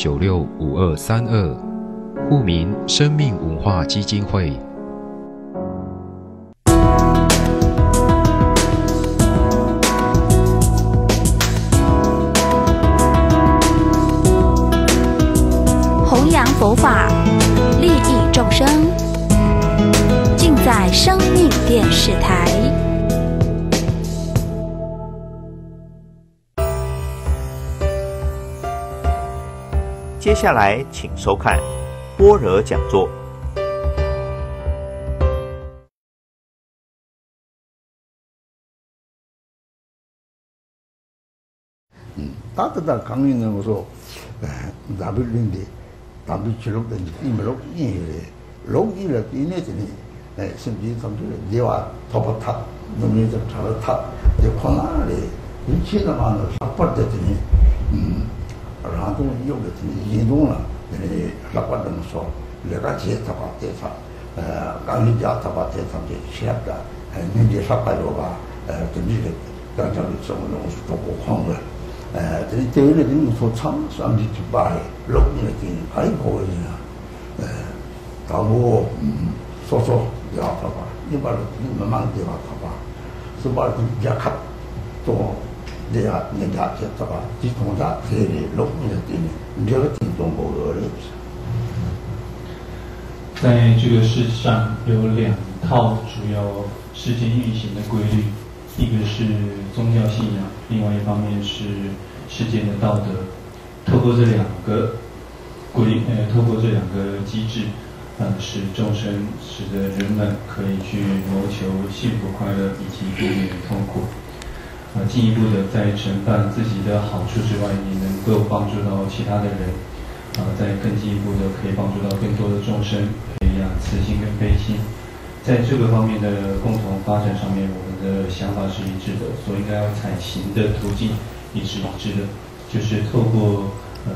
965232户民生命文化基金会。弘扬佛法，利益众生，尽在生命电视台。接下来，请收看般若讲座。だってだ考えのこと、ダブルにで、ダブルチロックに今ロックにロックにだっていねえね、先人たちではトパタ、のみでトラタ、でこなれ、うちのあのサッパってね。라도 이용해 이동나 네 라파다노서 내가 제타 바테사 강리자 타바테사 제시합다 이제 사파로가 되게 단단히 좀은 없고 공부 되게 되는 소참 삼지치 바에 록이는 아이고야 다보 소소 야타바 이발 만만데 와타바 소발 야카 또では、ね、やっちゃったら、自分が整理、6分やっていいね。在这个世上有两套主要世间运行的规律，一个是宗教信仰，另外一方面是世间的道德。透过这两个机制，使众生，使得人们可以去谋求幸福快乐以及避免痛苦。进一步的在承办自己的好处之外，也能够帮助到其他的人，在更进一步的可以帮助到更多的众生，培养慈心跟悲心。在这个方面的共同发展上面，我们的想法是一致的，所以应该要采行的途径也是一致的，就是透过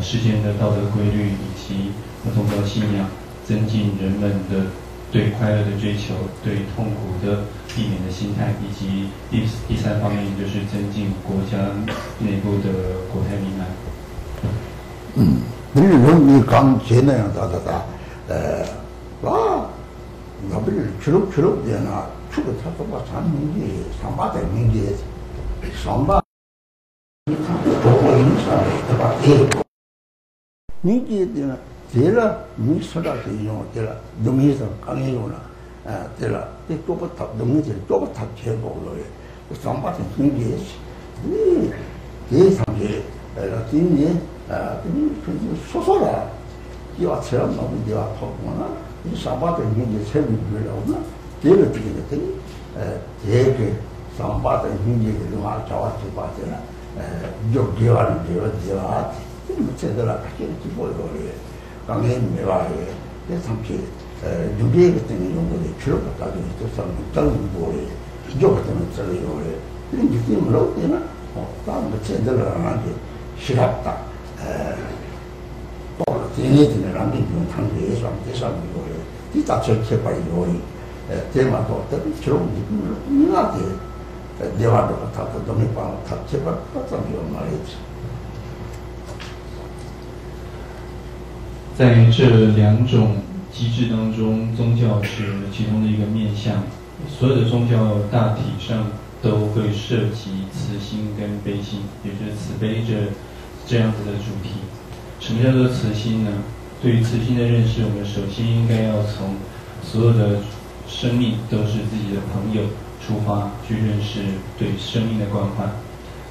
世间的道德规律以及宗教信仰，增进人们的对快乐的追求，对痛苦的避免的心态，以及第三方面就是增进国家内部的国泰民安。比如你刚才那样那比如去了的呢，去了他都把三八的民间，三八，你看中国影响力对吧？民间的呢？对了，你说的对了，对了，农民上刚也有了，对了，这多不他农民这多不他钱多了耶，我上班是经济，这上去，今年你说了，你要吃了嘛，你要跑步了，你上班的经济才不贵了呢，对了，这个上班的经济的话，早就把这了，有地方，你们这得了，这就不多了。刚才没来，这上去，有这个东西用过的，吃了不？大家都上真过的，有这种之类的，你就听不了的呢。哦，咱们现在了，那就吃了的，包了这些的，那你用汤汁上，这上面有的，你打出去把有的，这嘛多，这吃了你那的，另外的他都没办法，他这把他怎么有那一次？在这两种机制当中，宗教是其中的一个面向。所有的宗教大体上都会涉及慈心跟悲心，也就是慈悲这样子的主题。什么叫做慈心呢？对于慈心的认识，我们首先应该要从所有的生命都是自己的朋友出发去认识对生命的关怀。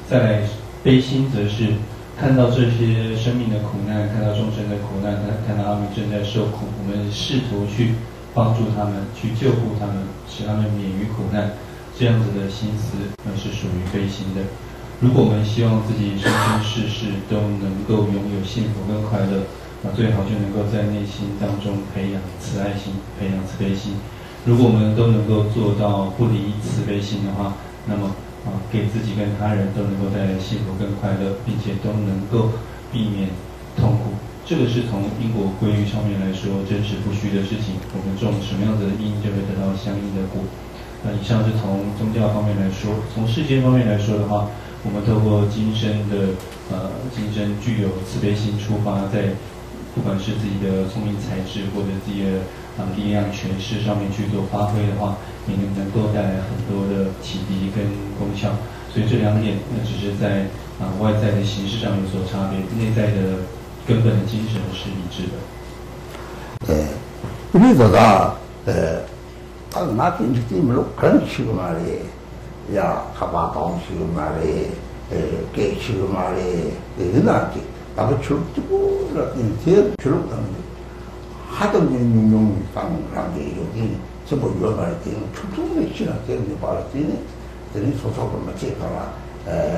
再来，悲心则是看到这些生命的苦难，看到众生的苦难，看到他们正在受苦，我们试图去帮助他们，去救护他们，使他们免于苦难，这样子的心思是属于悲心的。如果我们希望自己生生世世都能够拥有幸福跟快乐，最好就能够在内心当中培养慈爱心，培养慈悲心。如果我们都能够做到不离慈悲心的话，那么给自己跟他人都能够带来幸福跟快乐，并且都能够避免痛苦。这个是从因果规律上面来说真实不虚的事情，我们种什么样子的因就会得到相应的果。以上是从宗教方面来说。从世间方面来说的话，我们透过今生的今生具有慈悲心出发，在不管是自己的聪明才智或者自己的力量诠释上面去做发挥的话，也能够带来很多的启迪跟功效。所以这两点，那只是在外在的形式上有所差别，内在的根本的精神是一致的。作为一个外地人，我在我对于这个社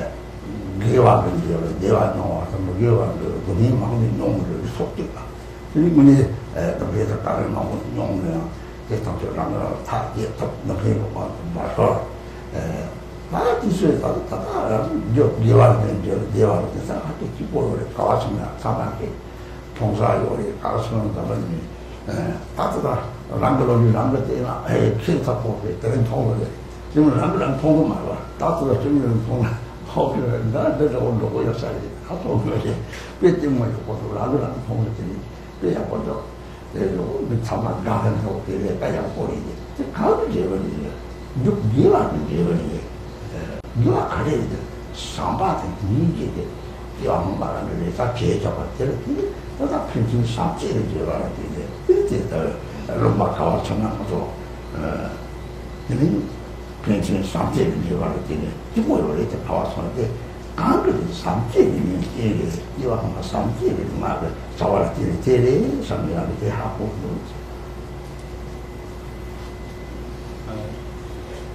会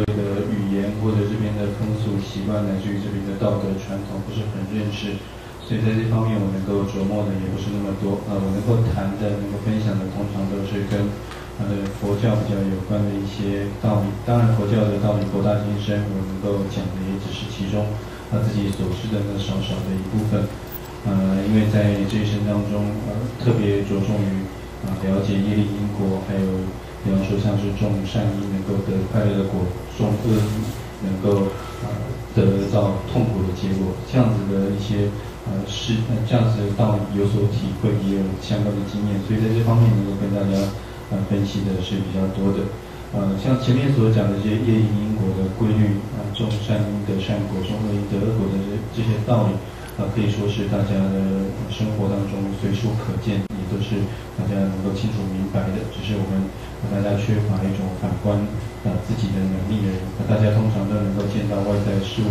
的语言或者这边的风俗习惯乃至于这边的道德传统不是很认识，所以在这方面我能够琢磨的也不是那么多。我能够谈的、能够分享的，通常都是跟佛教比较有关的一些道理。当然，佛教的道理博大精深，我能够讲的也只是其中自己所知的那少少的一部分。因为在这一生当中，特别着重于了解业力因果，还有比方说像是种善因能够得快乐的果，种恶因能够得到痛苦的结果，这样子的一些这样子的道理有所体会，也有相关的经验，所以在这方面能够跟大家分析的是比较多的。像前面所讲的这些业力因果的规律种善因得善果，种恶因得恶果的这些道理，可以说是大家的生活当中随处可见，也都是大家能够清楚明白的。只是我们大家缺乏一种反观自己的能力而已。大家通常都能够见到外在事物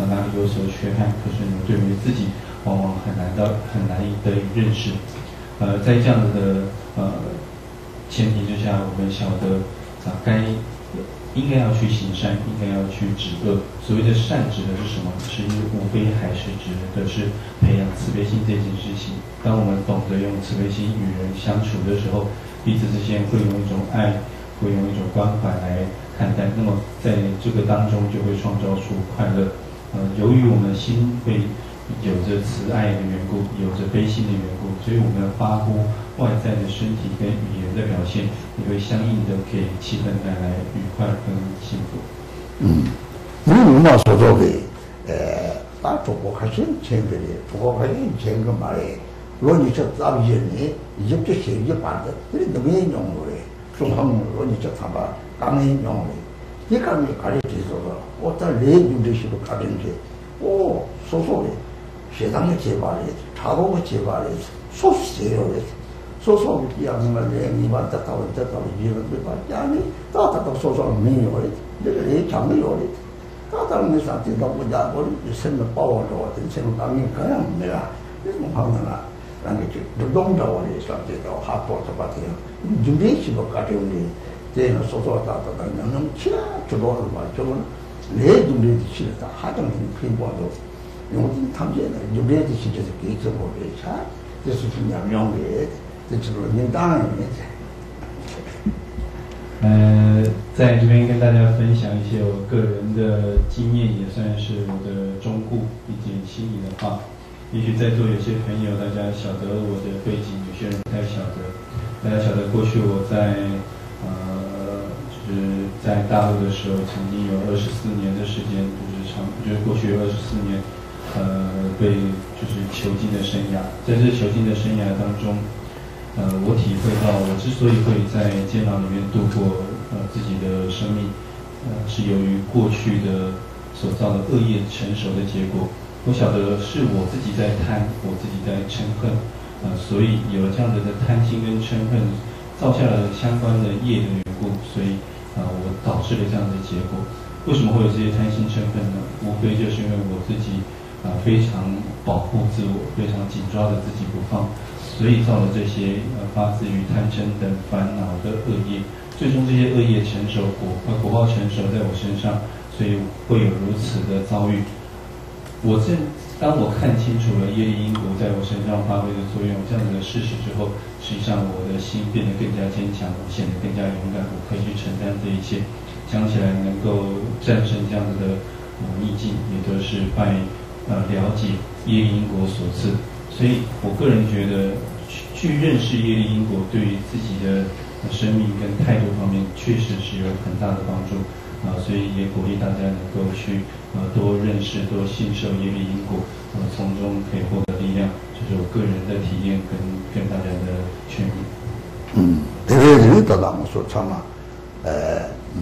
哪里有所缺憾，可是呢，对于自己往往很难以得以认识。在这样子的前提之下，我们晓得应该要去行善，应该要去止恶。所谓的善指的是什么？是无非还是指的是培养慈悲心这件事情。当我们懂得用慈悲心与人相处的时候，彼此之间会用一种爱，会用一种关怀来看待。那么在这个当中就会创造出快乐。由于我们的心会有着慈爱的缘故，有着悲心的缘故，所以我们发乎外在的身体跟语言的表现，也会相应的给气氛带来愉快跟幸福。在这边跟大家分享一些我个人的经验，也算是我的忠告以及心里的话。也许在座有些朋友大家晓得我的背景，有些人不太晓得。大家晓得过去我在就是在大陆的时候，曾经有24年的时间，就是过去24年，就是囚禁的生涯。在这囚禁的生涯当中，我体会到，我之所以会在监牢里面度过自己的生命，是由于过去的所造的恶业成熟的结果。我晓得是我自己在贪，我自己在嗔恨，所以有了这样的贪心跟嗔恨，造下了相关的业的缘故，所以我导致了这样的结果。为什么会有这些贪心嗔恨呢？无非就是因为我自己非常保护自我，非常紧抓着自己不放，所以造了这些发自于贪嗔等烦恼的恶业。最终这些恶业成熟果报成熟在我身上，所以会有如此的遭遇。当我看清楚了业力因果在我身上发挥的作用，这样子的事实之后，实际上我的心变得更加坚强，我显得更加勇敢，我可以去承担这一切。想起来能够战胜这样子的逆境，也都是拜了解业力因果所赐。所以我个人觉得，去认识业力因果对于自己的生命跟态度方面，确实是有很大的帮助。所以也鼓励大家能够去多认识、多信受业力因果，从中可以获得力量。这是我个人的体验跟大家的劝勉。这个人到达我所讲嘛，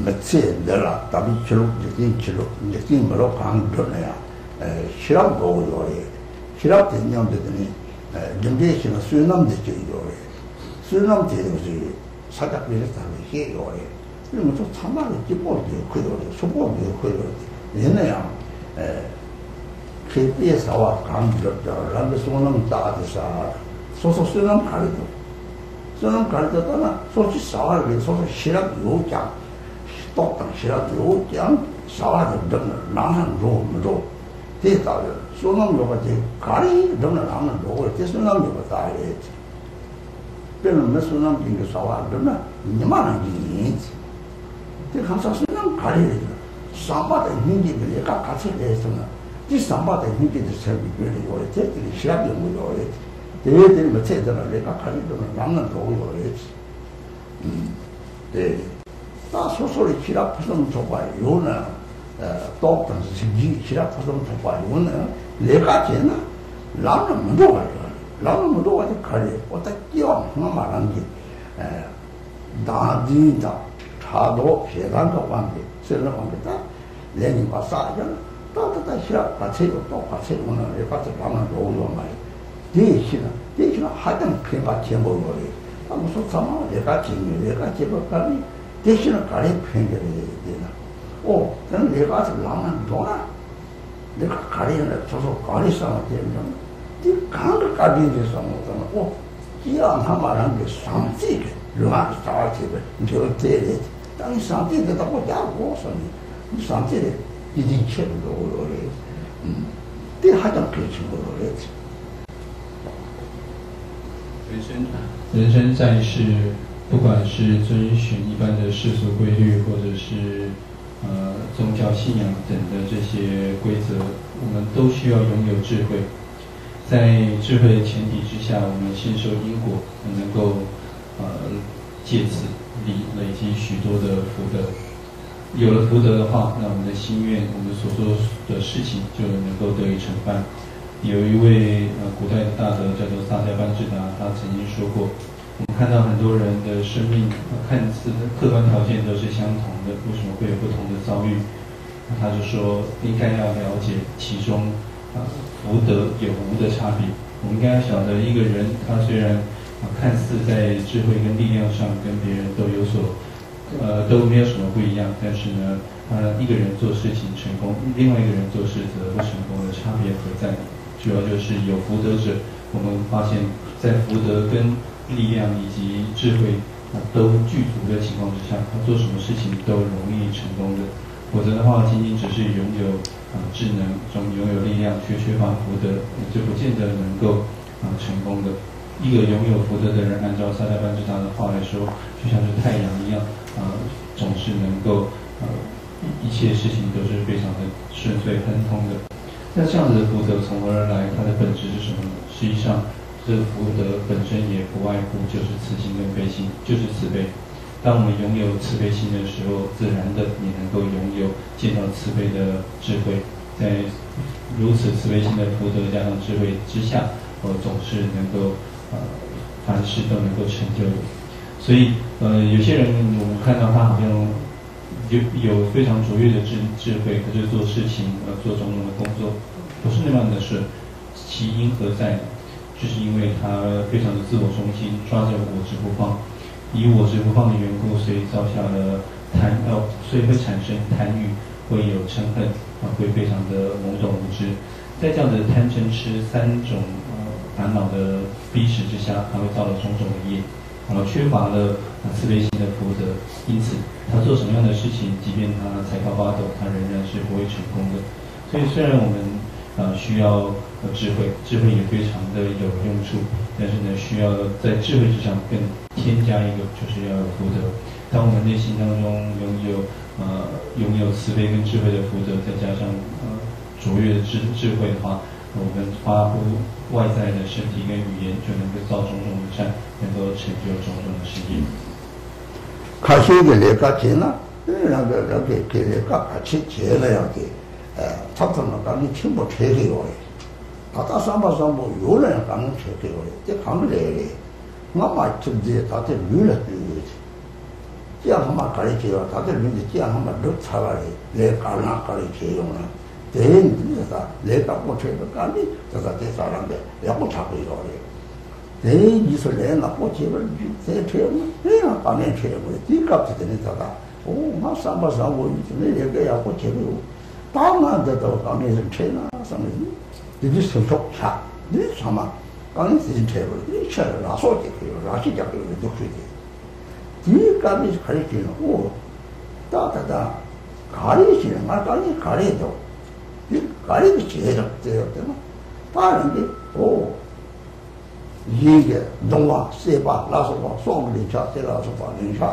没在没了，他们去了，已经没了看头了呀。希望多多的，希望怎样的呢？人类希望虽然的就有的，虽然的就是啥个别的啥个也有的。 그러면 또 참말로 기뻐도 그거를 소고도 그거를 얘네야 KBS와 강조자 람베스는 다다사 소소스는 가르도 저는 가르도나 소치 사활이 소소 시락 요장 똑똑 시락 요장 사활을 듣는 나는 로로 대다를 소는 로가지 가리 듣는 나는 로를 뜻은 남고 다해 별은 무슨 남긴 게 사활을 니만은 그 감사스는 가리래. 삼바대 힘기들 얘가 같이 돼서는 이 삼바대 힘기들 세비들이 오래 제들이 시합이 뭐요? 대들 못해잖아. 내가 가리도는 남는 도구요. 네. 다 소소리 기라푸는 도구야. 요나 똑같은 지기 기라푸는 도구야. 요나 내가 되나? 남는 도구야. 남는 도구한테 가리. 어떻게 끼워 하나 말한 게 나디다. 다도 세상과 관계, 세상과 관계다. 레닌과 싸우잖아. 따뜻한 시합 같이 또 같이 오는 애 같이 방을 놓으려 말이야. 대신은 하등 편과 제목을 해. 아, 무슨 상황? 내가 제목하니? 대신은 가래 편결해야 되나? 오, 그럼 내가 아직 남은 너나? 내가 가래는 줘서 가래 싸움을 되면 네 강을 가리는 싸움을 하면 오, 이왕 말한 게 상식이 르마를 싸워지. 저 때에 땅이 상태에 다고 야고 선이 상태에 이제 체도 오래 때 하던 그 친구로 했지 人生在世，不管是遵循一般的世俗规律，或者是宗教信仰等的这些规则，我们都需要拥有智慧。在智慧的前提之下，我们信受因果，能够借此累积许多的福德，有了福德的话，那我们的心愿，我们所做的事情就能够得以成办。有一位古代的大德叫做萨迦班智达，他曾经说过，我们看到很多人的生命，看似客观条件都是相同的，为什么会有不同的遭遇？他就说，应该要了解其中福德有无的差别。我们应该要晓得，一个人他虽然看似在智慧跟力量上跟别人都有所，都没有什么不一样，但是呢，一个人做事情成功，另外一个人做事则不成功的差别何在？主要就是有福德者，我们发现，在福德跟力量以及智慧都具足的情况之下，他做什么事情都容易成功的。否则的话，仅仅只是拥有智能，总拥有力量却缺乏福德，就不见得能够成功的。 一个拥有福德的人，按照萨迦班智达的话来说，就像是太阳一样，总是能够一切事情都是非常的顺遂亨通的。那这样子的福德从何而来？它的本质是什么呢？实际上，这福德本身也不外乎就是慈心跟悲心，就是慈悲。当我们拥有慈悲心的时候，自然的你能够拥有介绍慈悲的智慧。在如此慈悲心的福德加上智慧之下，我总是能够凡事都能够成就的。所以有些人我们看到他好像有非常卓越的智慧，可是做事情做种种的工作不是那样的事，其因何在？就是因为他非常的自我中心，抓着我执不放。 以我执不放的缘故，所以造下了贪，所以会产生贪欲，会有嗔恨，会非常的懵懂无知。在这样的贪嗔痴三种烦恼的逼使之下，它会造了种种的业，缺乏了慈悲心的福德，因此他做什么样的事情，即便他才高八斗，他仍然是不会成功的。所以虽然我们需要智慧，智慧也非常的有用处，但是呢，需要在智慧之上更添加一个，就是要有福德。当我们内心当中拥有慈悲跟智慧的福德，再加上卓越的智慧的话，我们发乎外在的身体跟语言，就能够造种种的善，能够成就种种的事业。卡修的那个钱呢，让给那个去结了要给。 차트는 가는 팀보 체계요. 아까 삼바삼 뭐 요런 가는 체계요. 이제 강래래. 엄마 집에 다들 룰을 두고. 야 엄마 가르쳐요. 다들 민지 야 엄마 늘 살아래. 내 가나 가르쳐요나. 대인들다 내가 고쳐도 가니 제가 대사람데 야고 잡고 이러래. 내 이슬 내가 고치면 제 체험. 내가 가면 체험을 뒤값이 되는다다. 오, 막 삼바삼 뭐 이제 내가 야고 체험을 当然得到刚才是拆了，什么的，你手脚差，你什么？刚才是拆了，你拆了哪说的？哪些家伙的都是的。第一个你开始讲哦，哒，开始讲，俺刚才开始讲，你开始讲这个嘛，当然的哦，一个农啊，三八拉手法，双轮车，再拉手法轮车。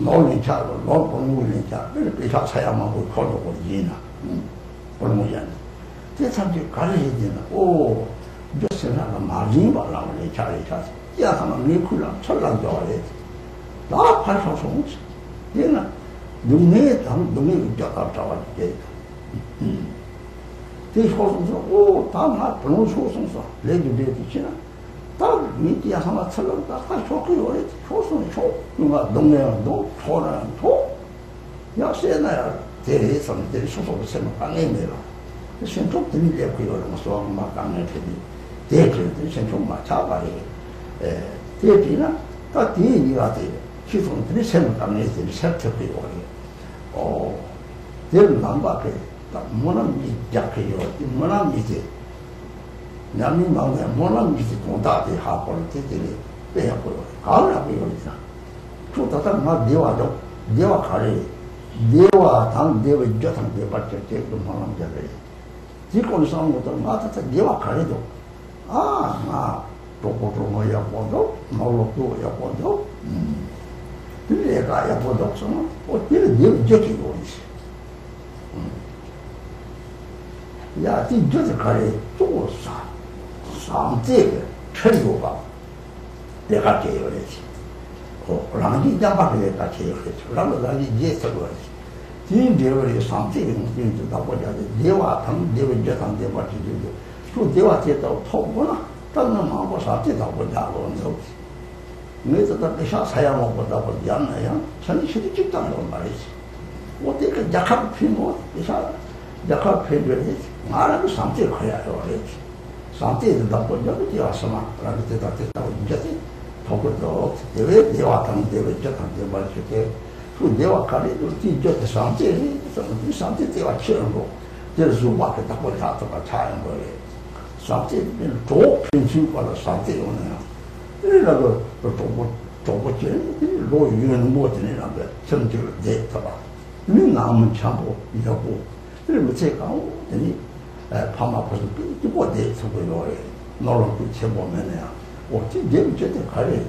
노인차로 노인차 그래서 차야만고 걸고 이나 얼마냐 대상이 가려지나 오 몇세나 많이 발라오네 차리차 야 하면 니쿨라 철랑 좋아해 나 팔소서 없어 얘나 눈에 담 눈에 잡아 잡아게 대소송서 오 다나 번호 소송서 레기베 지나 딱 밑에 하나 철렁다 딱 좋고요. 그래 소송이 좋. 누가 동네는 도 소라는 도. 야세나야 대리선 대리 소송을 세면 강해내라. 신속 들리게 그러는 소송 막 강해 되니. 대리들 신속 막 잡아리. 대리나 딱 대리가 돼. 시선 들이 세면 강해 되니 세트고요. 어. 대리 남바게 딱 뭐는 이 약해요. 뭐는 이제 伢们忙的，忙了你是工大的，下班了在这里，这也不要，搞了不要的噻。做到他妈电话中，电话卡里，电话堂，电话叫堂，电话叫这个忙了叫这里。结果上我到俺他电话卡里头，啊，做我也做到，忙了做也做到，你这个也做到什么？我这个电话叫这个东西，呀，这就是卡里做啥？ 상태에 천도가 내가 제어했지. 랑기 장박을 내가 제어했지. 랑기 장박을 제어했지. 지금 제어를 상태에 있는 것 보자. 내와 당, 내와 저당, 내와 지금. 또 내와 제다고 토구나. 땅은 망고 사태다 보자고. 내가 다 샤사야 먹었다 보지 않나요? 전시도 집단으로 말이지. 어떻게 약한 피모, 약한 피모를 했지. 말하면 상태에 가야 그랬지. 상태에서 나쁜자고 되었으나 그렇게 대답했다고 인자지 더불어 대외 대화당 대외적당 대화실 때그 대화 가리도 뒤져서 상태에서 상태 대화 치는 거 그래서 우마게 답을 하다가 차는 거래 상태는 좁은 친구가 상태 오네요 이래라고 좁은 로유는 못이라는 거 전적으로 내다가 우리 남은 참고 이러고 이러면 제가 오더니 파마 벌써 뭐 내서고요. 너랑 그체 보면은 어찌 내부제대 가래.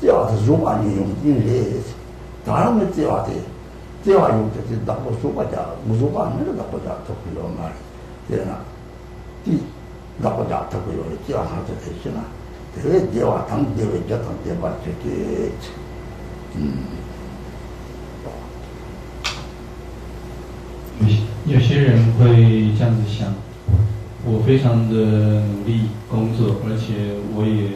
대화도 주만이 용기래. 다음에 대화대. 대화 용기대 나고 소가자 무조건 나고자 토고요 말. 되나. 이 나고자 토고요. 대화하자 되시나. 대화 당 대화 저당 대화 저기. 有些人会这样子想，我非常的努力工作，而且我也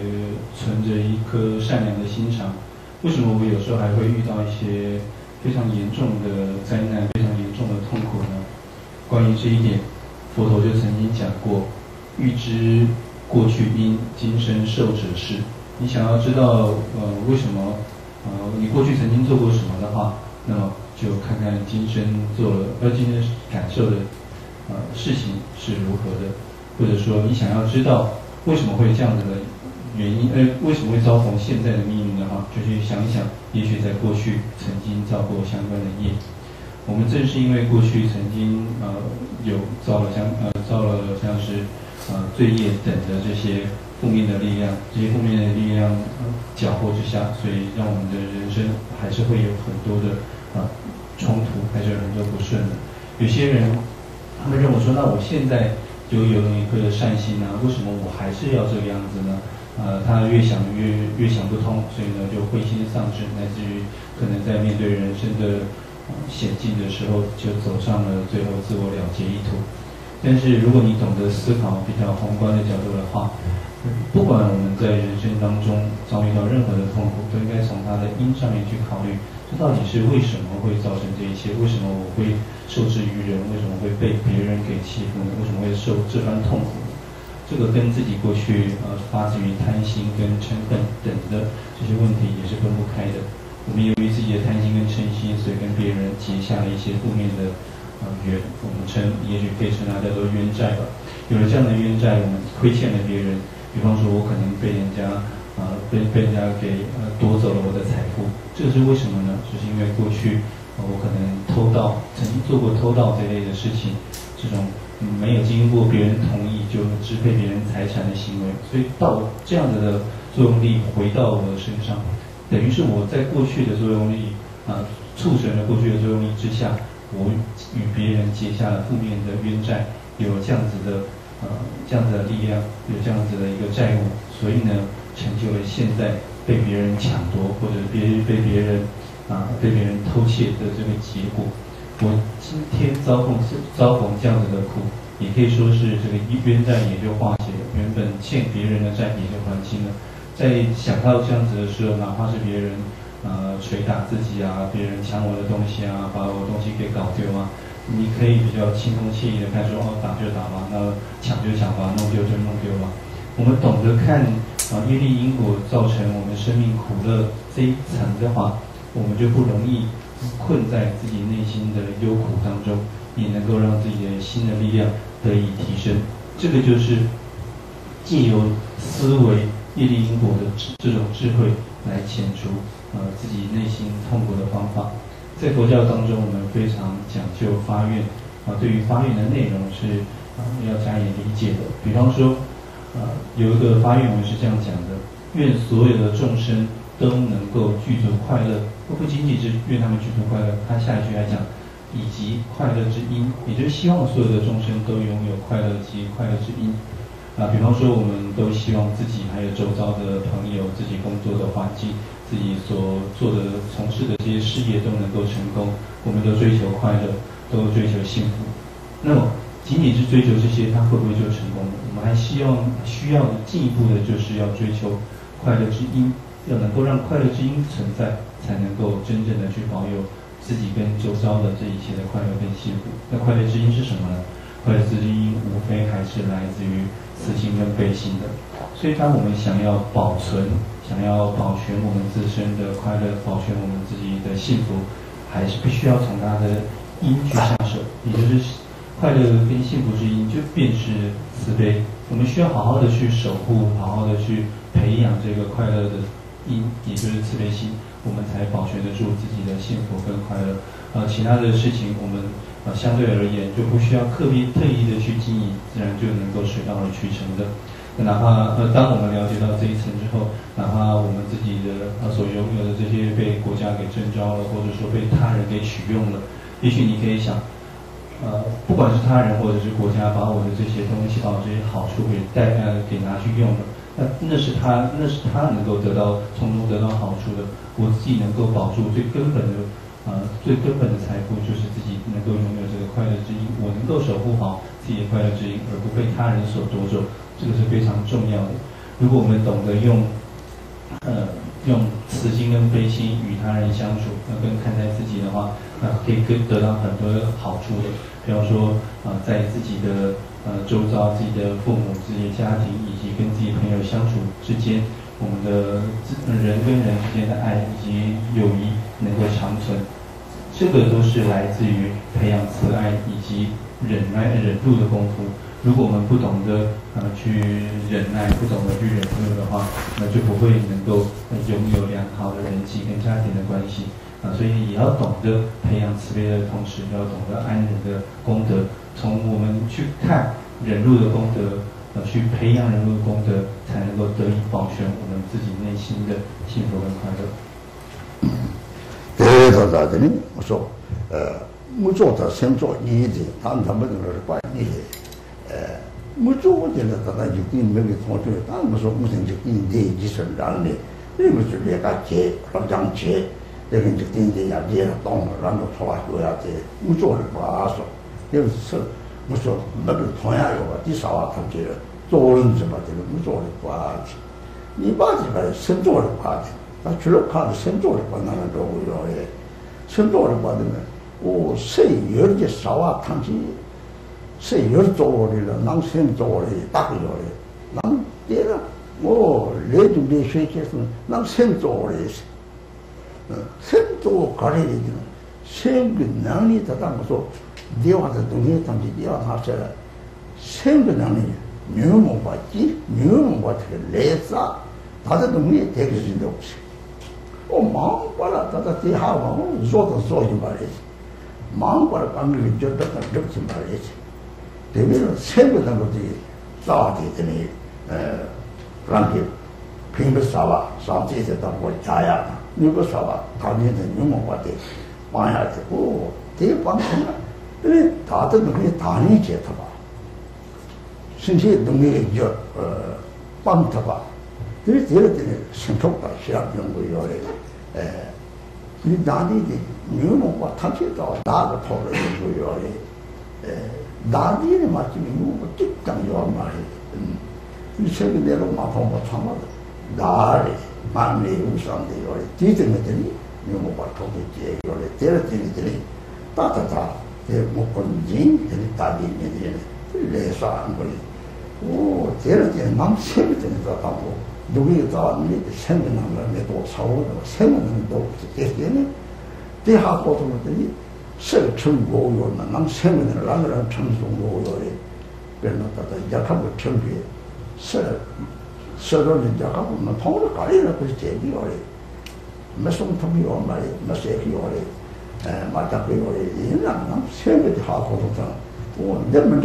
存着一颗善良的心肠，为什么我有时候还会遇到一些非常严重的灾难、非常严重的痛苦呢？关于这一点，佛陀就曾经讲过：欲知过去因，今生受者是。你想要知道为什么你过去曾经做过什么的话，那么就看看今生做了，今生感受的事情是如何的，或者说你想要知道为什么会这样子的原因，为什么会遭逢现在的命运的话，就去想一想，也许在过去曾经造过相关的业。我们正是因为过去曾经造了像是罪业等的这些负面的力量，搅和之下，所以让我们的人生还是会有很多的冲突，还是有很多不顺的。有些人他们认为说，那我现在就有一个善心啊，为什么我还是要这个样子呢？他越想不通，所以呢就灰心丧志，乃至于可能在面对人生的险境的时候，就走上了最后自我了结一途。但是如果你懂得思考比较宏观的角度的话，不管我们在人生当中遭遇到任何的痛苦，都应该从它的因上面去考虑，这到底是为什么会造成这一切？为什么我会受制于人？为什么会被别人给欺负呢？为什么会受这番痛苦？这个跟自己过去发自于贪心跟嗔恨等的这些问题也是分不开的。我们由于自己的贪心跟嗔心，所以跟别人结下了一些负面的缘，我们称也许可以称它叫做冤债吧。有了这样的冤债，我们亏欠了别人。比方说，我可能被人家被人家给夺走了我的财富，这是为什么呢？就是因为过去我可能偷盗，曾经做过偷盗这类的事情，这种没有经过别人同意就支配别人财产的行为，所以到这样子的作用力回到我的身上，等于是我在过去的作用力促成了过去的作用力之下，我与别人结下了负面的冤债，有这样子的。这样子的力量，有这样子的一个债务，所以呢，成就了现在被别人抢夺或者被别人偷窃的这个结果。我今天遭逢这样子的苦，也可以说是这个冤债也就化解了，原本欠别人的债也就还清了。在想到这样子的时候，哪怕是别人捶打自己啊，别人抢我的东西啊，把我的东西给搞丢啊。你可以比较轻松惬意的看说，打就打吧，那抢就抢吧，弄丢就弄丢吧。我们懂得看业力因果造成我们生命苦乐这一层的话，我们就不容易困在自己内心的忧苦当中，也能够让自己的心的力量得以提升。这个就是藉由思维业力因果的这种智慧来遣除自己内心痛苦的方法。在佛教当中，我们非常讲究发愿，对于发愿的内容是要加以理解的。比方说，有一个发愿文是这样讲的：愿所有的众生都能够具足快乐。不仅仅是愿他们具足快乐，他下一句还讲，以及快乐之因，也就是希望所有的众生都拥有快乐及快乐之因。比方说，我们都希望自己还有周遭的朋友、自己工作的环境、自己所做的、从事的这些事业都能够成功，我们都追求快乐，都追求幸福。那么，仅仅是追求这些，它会不会就成功了？我们还需要进一步的，就是要追求快乐之因，要能够让快乐之因存在，才能够真正的去保有自己跟周遭的这一切的快乐跟幸福。那快乐之因是什么呢？快乐之因无非还是来自于慈心跟悲心的。所以，当我们想要保全我们自身的快乐，保全我们自己的幸福，还是必须要从它的因去下手，也就是快乐跟幸福之因，就便是慈悲。我们需要好好的去守护，好好的去培养这个快乐的因，也就是慈悲心，我们才保全得住自己的幸福跟快乐。其他的事情我们相对而言就不需要特意的去经营，自然就能够水到渠成的。哪怕当我们了解到这一层之后，哪怕我们自己的所拥有的这些被国家给征召了，或者说被他人给取用了，也许你可以想，不管是他人或者是国家把我的这些东西，把我这些好处给拿去用了，那那是他能够得到从中得到好处的。我自己能够保住最根本的最根本的财富，就是自己能够拥有这个快乐之因。我能够守护好自己的快乐之因，而不被他人所夺走，这个是非常重要的。如果我们懂得用慈心跟悲心与他人相处，跟看待自己的话，那可以得到很多的好处的。比方说，在自己的周遭、自己的父母、自己的家庭以及跟自己朋友相处之间，我们的人跟人之间的爱以及友谊能够长存，这个都是来自于培养慈爱以及忍辱的功夫。如果我们不懂得去忍耐，不懂得去忍辱的话，那就不会能够拥有良好的人际跟家庭的关系所以也要懂得培养慈悲的同时，也要懂得安忍的功德。从我们去看忍辱的功德，去培养忍辱的功德，才能够得以保全我们自己内心的幸福跟快乐。这个在这里我说，没做的先做一点，他们这个是管理的。没做的呢，他就给没给同学，他们说不行就给你一身染的，那个是人家接，老讲接，那个就给人家接了当了，然后出来就要接，没做的不好说，有时我说那个同样有啊，至少啊，他觉得做人怎么这个没做的不好，你把这个先做的不好的，他除了看先做的不好，那都会有的，先做的不好的呢，我谁有的少啊，他去。谁有做的了？能先做的，大个有的，能对了。我来就来学习是能先做的，先做搞的了，先个能力他当个说，对话的东西他们对话他说，先个能力，牛毛把鸡，牛毛把这个雷子，他的东西这个是东西。我忙过了，他的对话我做就完了，忙过了刚个就得个就就完了。对面全部能够的造的这里让给平不少啊，上这些到我家呀，你不少啊，他们的牛毛我的帮下去，哦，这帮什么？因为他的东西他理解他吧，甚至东西就帮他吧，因为这个的渗透到实际上中国有的你哪里的牛毛我他知道哪个跑的中国有的哪里的嘛？这个我最讲究嘛是，你说个那个麻烦我穿嘛的，哪里嘛没有上的要的，最近的这里你莫把头给接要的，第二天的这里，打，这我跟人这里打的面的人来耍过的，哦，第二天忙什么的在干活，如果到你什么能了没多少的，什么能多这些呢？底下活动的你。社成果有嘛？能成功的哪个人成功过的？别弄到人家看不成功，社人家看不嘛？他们搞的那不是真的了，没什么他们有嘛的，没谁有的，马家有的，人家能成功的好好做。我人们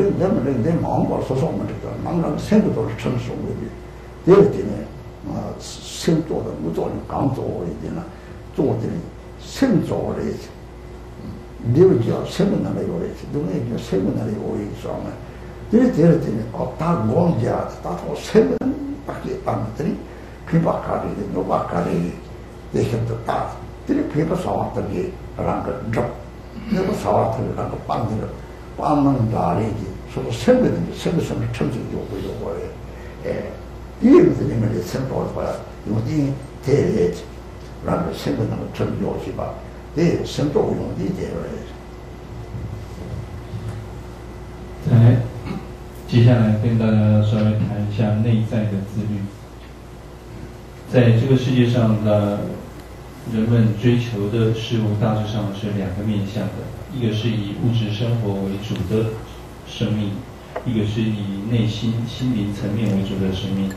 忙活说说我们这个，忙着成功都是成熟的。第二点呢，先做的不做的，刚做的呢，做的先做的。留着什么能力有的，留着什么能力有的上呢？对，哦，打光家，打到什么打的打的，皮巴卡的，牛巴卡的，这些都打，这皮巴少的给那个肉，那个少的那个棒子了，棒能打的，说什么的，什么成就有的，第一个是你们的成果的话，有的对，那个什么能成就去吧。对，深度用理解而已。来，接下来跟大家稍微谈一下内在的自律。在这个世界上的人们追求的事物大致上是两个面向的，一个是以物质生活为主的生命，一个是以内心心灵层面为主的生命。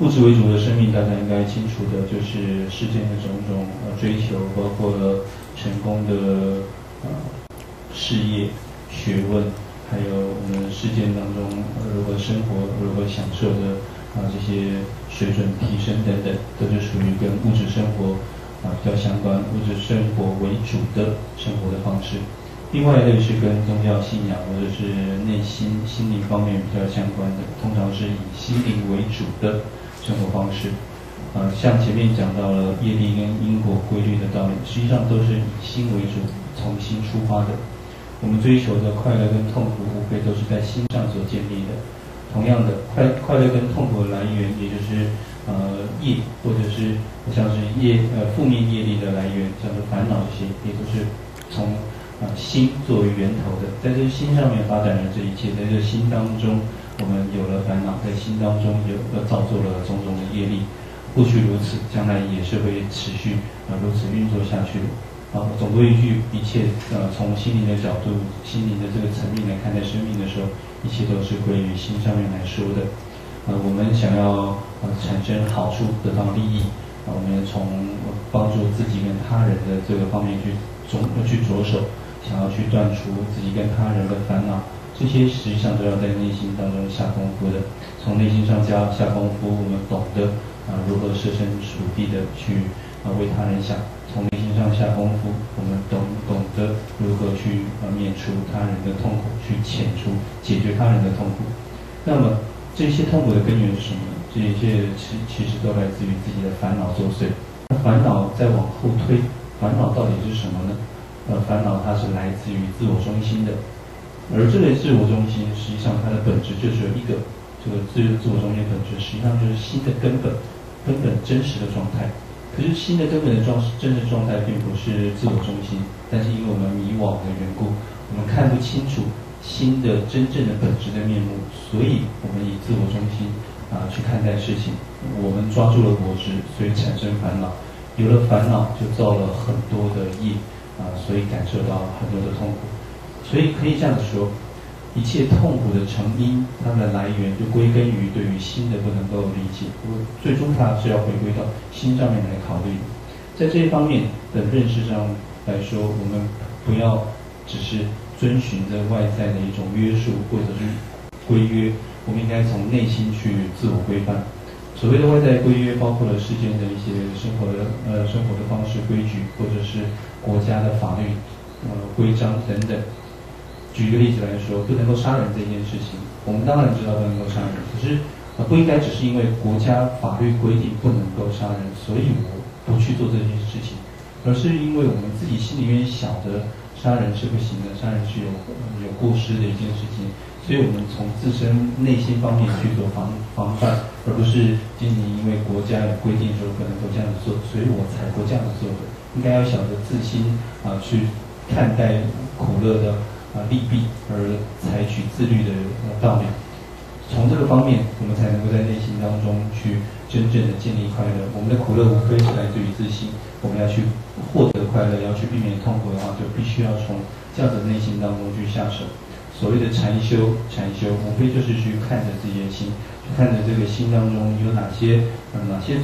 物质为主的生命，大家应该清楚的，就是世间的种种追求，包括了成功的事业、学问，还有我们世间当中如何生活、如何享受的这些水准提升等等，都是属于跟物质生活比较相关、物质生活为主的生活的方式。另外一类是跟宗教信仰或者是内心心灵方面比较相关的，通常是以心灵为主的。生活方式。像前面讲到了业力跟因果规律的道理，实际上都是以心为主，从心出发的。我们追求的快乐跟痛苦，无非都是在心上所建立的。同样的，快乐跟痛苦的来源，也就是业，或者是像是负面业力的来源，像是烦恼这些，也都是从心作为源头的。在这心上面发展了这一切，在这心当中，我们有了烦恼，在心当中造作了种种的业力。过去如此，将来也是会持续如此运作下去的。总归一句，一切从心灵的角度、心灵的这个层面来看待生命的时候，一切都是归于心上面来说的。我们想要产生好处、得到利益，我们从帮助自己跟他人的这个方面去着手，想要去断除自己跟他人的烦恼。这些实际上都要在内心当中下功夫的，从内心上下功夫，我们懂得如何设身处地的去为他人想；从内心上下功夫，我们懂得如何去免除他人的痛苦，去解决他人的痛苦。那么这些痛苦的根源是什么？这一切其实都来自于自己的烦恼作祟。那烦恼再往后推，烦恼到底是什么呢？烦恼它是来自于自我中心的。而这类自我中心，实际上它的本质就只有一个，这个自我中心本质实际上就是心的根本真实的状态。可是心的根本的真实状态并不是自我中心，但是因为我们迷惘的缘故，我们看不清楚心的真正的本质的面目，所以我们以自我中心去看待事情。我们抓住了果实，所以产生烦恼，有了烦恼就造了很多的业所以感受到很多的痛苦。所以可以这样子说，一切痛苦的成因，它的来源就归根于对于心的不能够理解，最终它是要回归到心上面来考虑。在这一方面的认识上来说，我们不要只是遵循着外在的一种约束或者是规约，我们应该从内心去自我规范。所谓的外在规约，包括了世间的一些生活的方式规矩，或者是国家的法律规章等等。举个例子来说，不能够杀人这件事情，我们当然知道不能够杀人，可是不应该只是因为国家法律规定不能够杀人，所以我不去做这件事情，而是因为我们自己心里面晓得杀人是不行的，杀人是有过失的一件事情，所以我们从自身内心方面去做防范，而不是仅仅因为国家有规定说不能够这样子做，所以我才不这样子做的。应该要晓得自心去看待苦乐的利弊，而采取自律的道理。从这个方面，我们才能够在内心当中去真正的建立快乐。我们的苦乐无非是来自于自心，我们要去获得快乐，要去避免痛苦的话，就必须要从这样的内心当中去下手。所谓的禅修，无非就是去看着自己的心，去看着这个心当中有哪些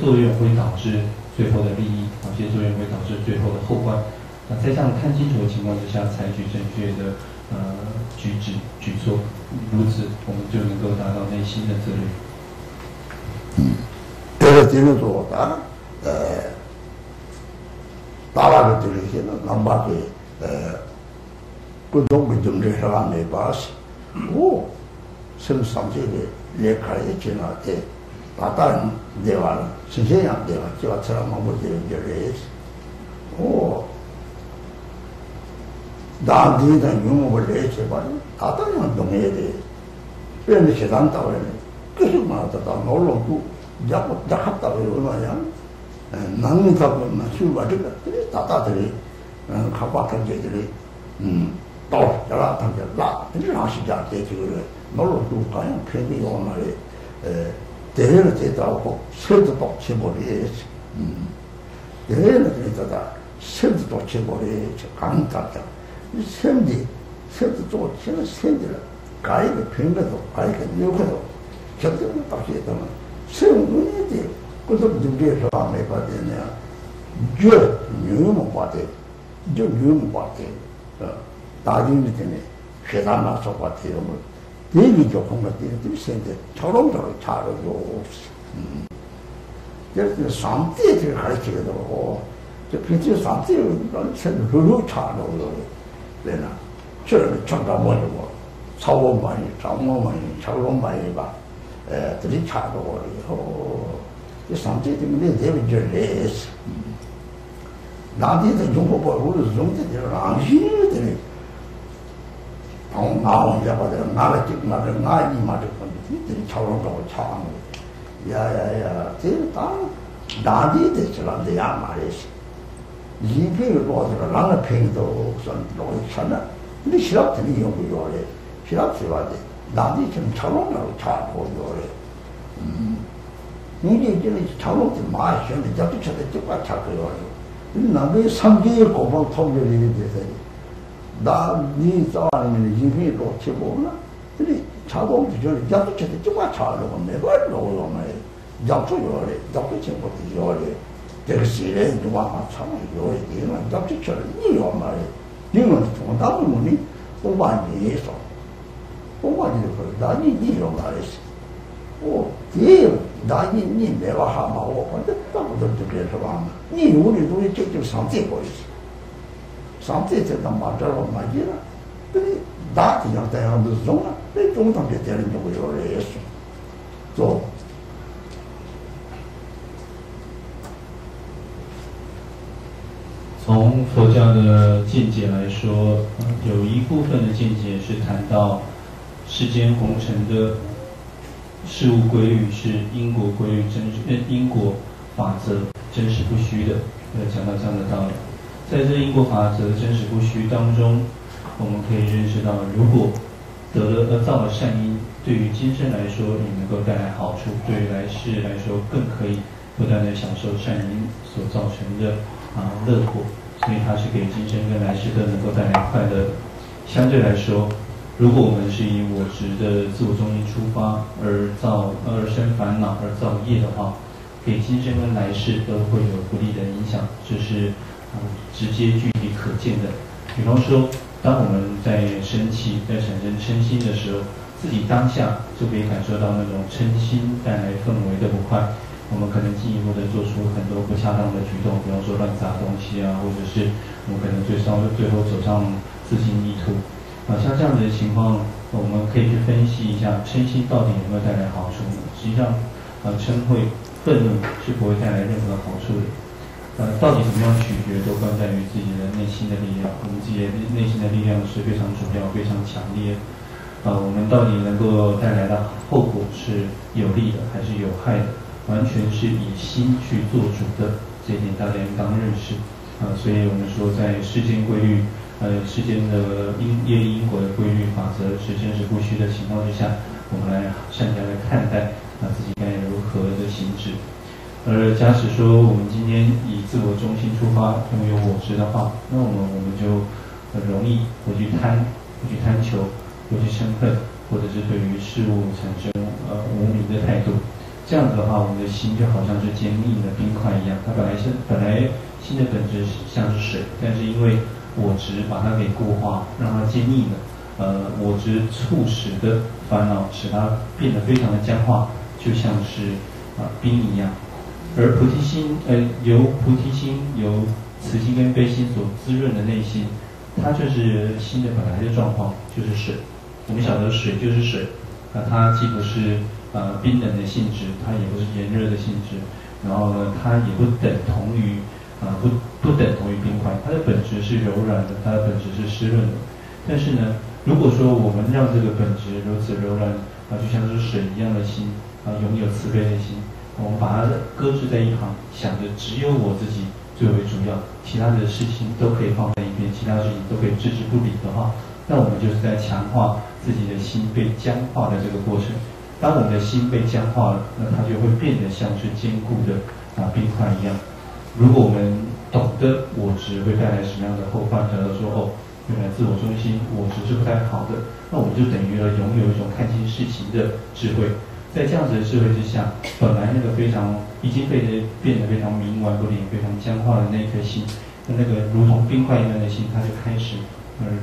作用会导致最后的利益，哪些作用会导致最后的后患。在这样看清楚的情况之下，采取正确的举措，如此我们就能够达到内心的自律。这个就是说，大家的这些呢，南巴的各种各种的社会巴士，甚至上些的列卡也进来的，大家对吧？新鲜样对吧？就吃了蛮多的热食，다디다 용어를 제발 다다는 동해에 왜는 세상 따위는 계속 말하다가 놀러고 잡고 잡았다고 그러나야 남이다고 맞추거든 다다들이 가빠한 게들이 또 열아탄 열라 열아시자 대주를 놀러고 가는 편이 오늘에 대회를 제대로 세도도 제벌이 대회를 제대로 세도도 제벌이 강한다 샘디, 샘도 좀 샘은 샘들라. 가이가 변가도, 가이가 늙어도, 절대로 다시 했다면 샘은 눈이지. 그래서 눈에서 안 해봐야 되냐. 저 눈은 봐야 돼. 저 눈은 봐야 돼. 나중에 되네. 회담 나서 봐야 돼. 대기 조금 같은 애들이 샘들. 저런저런 잘하고 없어. 그래서 삼대에 제가 가르치게 되고, 저 빈티에 삼대에 샘을 흐르고 잘하고. 내나 저를 전가 뭐냐고 사원만이 장모만이 장로만이 봐 들이 차도 오리고 이 상태 때문에 대비를 했어. 나한테도 좀 보고 우리 정도대로 안심이 되네. 방 나오자 봐도 나를 찍고 나를 나이 말을 건데 들이 차오른다고 차오는 거야. 야야야, 제다 나한테 대처한데 야 말이지. 이병을 보더라 나는 병도 없었는 로잖아. 근데 시합들이 연구 요래. 시합들 와대. 나한테 좀 차오른다고 차고 요래. 이게 이제 차오르지 마. 근데 자꾸 차대 찍고 차고 요래. 남의 삼계의 고방 통결이 되더니, 나니 싸우는 이미 놓치 보나? 그래, 자동 비전이 약속해서 쪼가 차려고 매번 놓으려고 해. 약속이래, 약속친 것도 이래. 대시래, 누가 맞춰면 이래. 이건 약속처럼 이래 말이야. 이건 통답을 보니, 오반이 있어. 오반이 그래, 나니 이래 말이지. 오, 예, 나니 니 매와 하마오. 근데 딱부터 그래서 와. 니 우리 눈이 직접 상태 보이지. 상태에다 맞아서 맞이라. 근데 나 그냥 대한민국 정말 내 동남아 대한민국 요래 했어. 또从佛教的境界来说，有一部分的境界是谈到世间红尘的事物规律是因果规律真实，因果法则真实不虚的，讲到这样的道理。在这因果法则真实不虚当中，我们可以认识到，如果造了善因，对于今生来说也能够带来好处，对于来世来说更可以不断的享受善因所造成的乐果，所以它是给今生跟来世都能够带来快乐。相对来说，如果我们是以我执的自我中心出发而生烦恼而造业的话，给今生跟来世都会有不利的影响，这是直接具体可见的。比方说，当我们在生气、在产生嗔心的时候，自己当下就可以感受到那种嗔心带来氛围的不快，我们可能进一步的做出很多不恰当的举动，比方说乱砸东西啊，或者是我们可能最后走上自寻迷途。像这样的情况，我们可以去分析一下嗔心到底有没有带来好处呢？实际上，嗔恚、愤怒是不会带来任何好处的。到底怎么样取决，都关在于自己的内心的力量。我们自己的内心的力量是非常主要、非常强烈的。我们到底能够带来的后果是有利的还是有害的，完全是以心去做主的。这一点大家应当认识。所以我们说在世间规律。世间的因果的规律法则是真实不虚的情况之下，我们来善加的看待，自己该如何的行止。而假使说我们今天以自我中心出发，拥有我执的话，那我们就很容易会去贪求，会去生恨，或者是对于事物产生无明的态度。这样子的话，我们的心就好像是坚硬的冰块一样，它本来心的本质像是水，但是因为我执把它给固化，让它坚硬了。我执促使的烦恼使它变得非常的僵化，就像是冰一样。而菩提心，由慈心跟悲心所滋润的内心，它就是心的本来的状况，就是水。我们晓得水就是水，它既不是冰冷的性质，它也不是炎热的性质，然后呢，它也不等同于冰块，它的本质是柔软的，它的本质是湿润的。但是呢，如果说我们让这个本质如此柔软，就像是水一样的心，拥有慈悲的心，我们把它搁置在一旁，想着只有我自己最为主要，其他的事情都可以放在一边，其他事情都可以置之不理的话，那我们就是在强化自己的心被僵化的这个过程。当我们的心被僵化了，那它就会变得像是坚固的冰块一样。如果我们懂得我执会带来什么样的后患，假如说原来自我中心我执是不太好的，那我们就等于要拥有一种看清事情的智慧。在这样子的智慧之下，本来那个已经变得非常冥顽不灵、非常僵化的那颗心，那个如同冰块一样的心，它就开始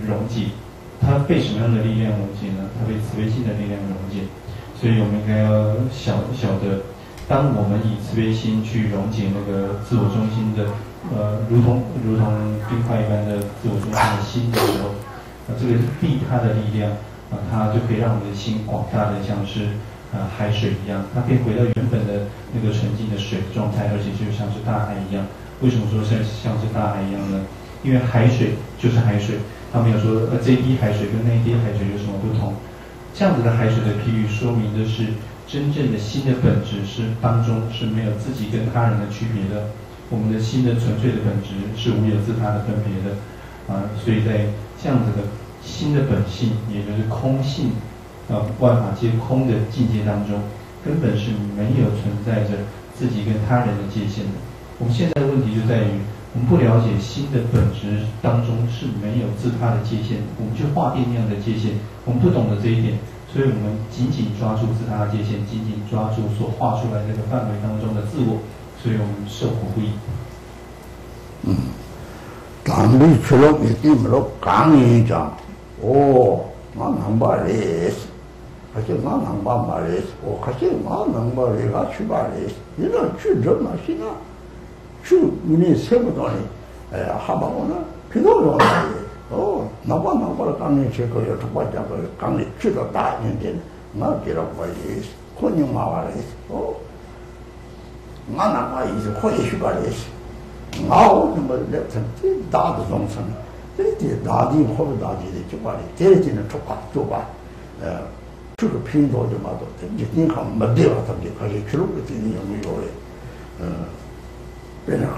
溶解。它被什么样的力量溶解呢？它被慈悲心的力量溶解。所以我们应该要晓得。当我们以慈悲心去溶解那个自我中心的，如同冰块一般的自我中心的心的时候，这个利他的力量，它就可以让我们的心广大的像是海水一样，它可以回到原本的那个纯净的水状态，而且就像是大海一样。为什么说像是大海一样呢？因为海水就是海水，他没有说这一滴海水跟那一滴海水有什么不同。这样子的海水的譬喻，说明的是真正的心的本质是当中是没有自己跟他人的区别的。我们的心的纯粹的本质是无有自他的分别的，啊，所以在这样子的心的本性，也就是空性，万法皆空的境界当中，根本是没有存在着自己跟他人的界限的。我们现在的问题就在于，我们不了解心的本质当中是没有自他的界限，我们去划定那样的界限，我们不懂得这一点，所以我们紧紧抓住自他的界限，紧紧抓住所画出来这个范围当中的自我，所以我们受苦不已。강리처럼 느낌으로 강의장 오, 난 항발했어. 사실 난 항발 말했어. 오, 사실 난 항발이가 출발했어. 이런 출전 마시나? 출문이 세부더니 하방오나 비도로 말이야. 오, 나발 강의 제거여, 두발자거 강의 출도 다 있는데 나 기록 말했어. 혼용마 말했어. 오, 난 항발이지 혼이 휴발했어. 熬那么热成，这大的农村，这点大地或者大地的就把你这点的出发就把，这个拼多就嘛多，你银行没地方他们就开始去弄个地有没有嘞？变成后，